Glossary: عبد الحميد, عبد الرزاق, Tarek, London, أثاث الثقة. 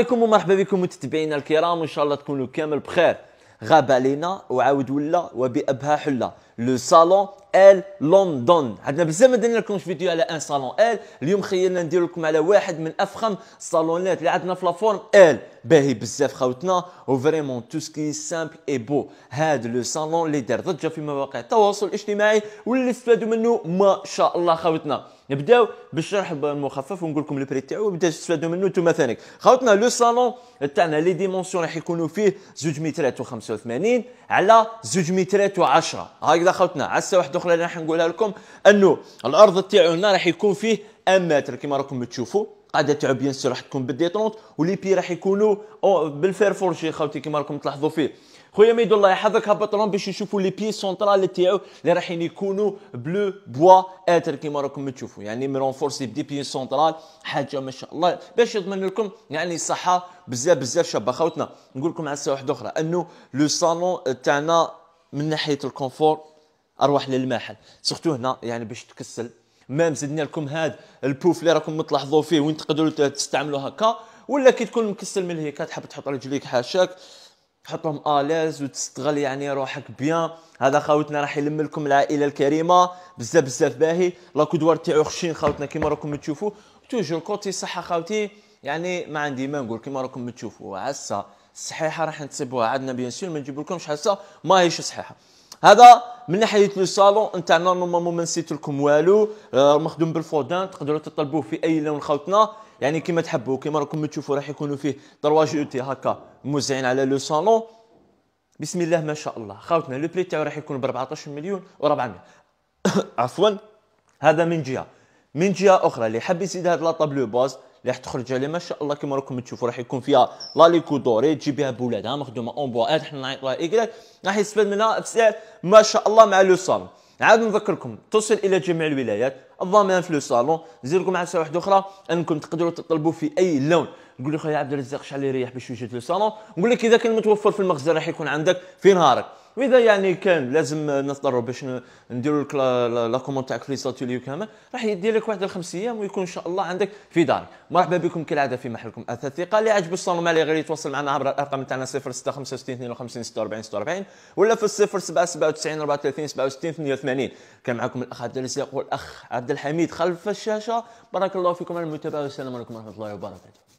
عليكم ومرحبا بكم متابعينا الكرام، وان شاء الله تكونوا كامل بخير. غاب علينا وعاود ولا وبأبها حله لو صالون ال لندن. عندنا بزاف ما درنا لكمش فيديو على ان صالون ال. اليوم خيرنا ندير لكم على واحد من افخم الصالونات اللي عندنا في لافورم ال. باهي بزاف خوتنا، وفريمون تو سكي سامبل اي بو. هذا لو صالون اللي دار ضجه في مواقع التواصل الاجتماعي واللي استفادوا منه ما شاء الله. خوتنا نبداو بالشرح المخفف ونقول لكم البري تاعو وبداو تستفادوا منه انتم ثاني. خوتنا لو صالون تاعنا لي ديمونسيون راح يكونوا فيه 2 مترات و85 على 2 مترات و10 هكذا. خوتنا عسى واحد اخرى راح نقولها لكم انه الارض تاعو هنا راح يكون فيه 1 متر كما راكم تشوفوا. قاعده تاعو بيان سور راح تكون بالديتونت، ولي بي راح يكونوا بالفيرفورشي خوتي كما راكم تلاحظوا فيه. خويا ميدو الله يحفظك، هبط لهم باش يشوفوا لي بي سونترال تاعو اللي رايحين يكونوا بلو بوا اتر كيما راكم تشوفوا، يعني ميرونفورسي بدي بي سونترال، حاجه ما شاء الله باش يضمن لكم يعني الصحه بزاف بزاف شابه. خوتنا نقول لكم على واحده اخرى انه لو صالون تاعنا من ناحيه الكونفور اروح للماحل، سورتو هنا يعني باش تكسل. مام زدنا لكم هذا البوف اللي راكم تلاحظوا فيه وين تقدروا تستعملوا هكا، ولا كي تكون مكسل من هيك تحب تحط رجليك حاشاك تحطهم آلاز وتستغل يعني روحك بيان. هذا خاوتنا راح يلم لكم العائله الكريمه بزاف بزاف باهي. لاكودوار تاعو خشين خاوتنا كيما راكم تشوفوا. توجور كوتي صحه خاوتي، يعني ما عندي ما نقول كيما راكم تشوفوا. عسى الصحيحه راح نتصيبوها عندنا بيان سور، ما نجيب لكمش حاسه ماهيش صحيحه. هذا من ناحيه لو صالون نتاعنا. نورمالمون ما نسيت لكم والو، مخدوم بالفودان، تقدروا تطلبوه في اي لون خاوتنا يعني كيما تحبوا. كيما راكم تشوفوا راح يكونوا فيه 3 جوتي هكا موزعين على لو صالون. بسم الله ما شاء الله. خاوتنا لو بري تاعو راح يكون ب 14 مليون و400 عفوا. هذا من جهه. من جهه اخرى اللي حاب يزيد هذا لا طابلو باز اللي راح تخرج عليه ما شاء الله كما راكم تشوفوا، راح يكون فيها لاليكو دوري تجي بها بولادها مخدومه اون بواات حنا نعيطوها ايكلاك، راح يستفاد منها بسعر ما شاء الله مع لو صالون. عاد نذكركم توصل الى جميع الولايات، الضمان في لو صالون. نزيد لكم على ساعه واحده اخرى انكم تقدروا تطلبوا في اي لون. نقول لك خويا عبد الرزاق شحال يريح باش يوجد لو صالون، نقول لك اذا كان متوفر في المخزن راح يكون عندك في نهارك، واذا يعني كان لازم نضطروا باش نديروا لك لا كوموند تاعك في لي ساتوليو كامل راح يدير لك واحد الخمس ايام ويكون ان شاء الله عندك في دارك. مرحبا بكم كالعاده في محلكم أثاث الثقة. اللي عجبو الصالون معليه غير يتواصل معنا عبر الارقام تاعنا 06 55 42 46 46 ولا في 07 97 34 67 82. كان معكم الاخ عبد الرزاق والاخ عبد الحميد خلف الشاشه. بارك الله فيكم على المتابعه والسلام عليكم ورحمه الله وبركاته.